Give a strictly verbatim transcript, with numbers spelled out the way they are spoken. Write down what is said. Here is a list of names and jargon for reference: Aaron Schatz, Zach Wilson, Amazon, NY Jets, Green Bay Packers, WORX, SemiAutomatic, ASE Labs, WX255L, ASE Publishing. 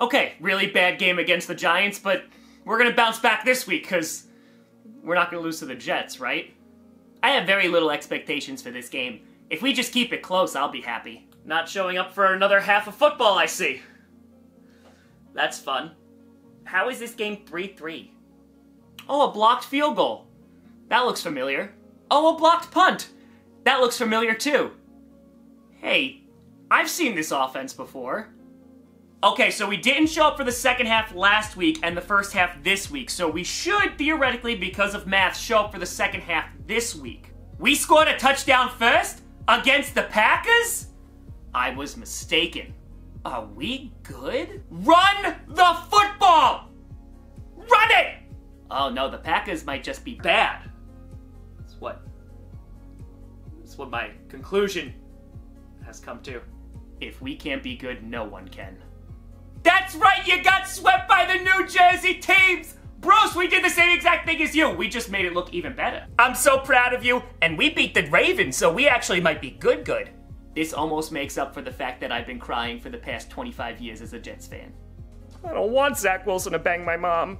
Okay, really bad game against the Giants, but we're going to bounce back this week because we're not going to lose to the Jets, right? I have very little expectations for this game. If we just keep it close, I'll be happy. Not showing up for another half of football, I see. That's fun. How is this game three three? Oh, a blocked field goal. That looks familiar. Oh, a blocked punt. That looks familiar too. Hey, I've seen this offense before. Okay, so we didn't show up for the second half last week and the first half this week, so we should, theoretically, because of math, show up for the second half this week. We scored a touchdown first? Against the Packers? I was mistaken. Are we good? Run the football! Run it! Oh no, the Packers might just be bad. That's what, that's what my conclusion has come to. If we can't be good, no one can. That's right, you got swept by the New Jersey teams! Bruce, we did the same exact thing as you! We just made it look even better. I'm so proud of you, and we beat the Ravens, so we actually might be good good. This almost makes up for the fact that I've been crying for the past twenty-five years as a Jets fan. I don't want Zach Wilson to bang my mom.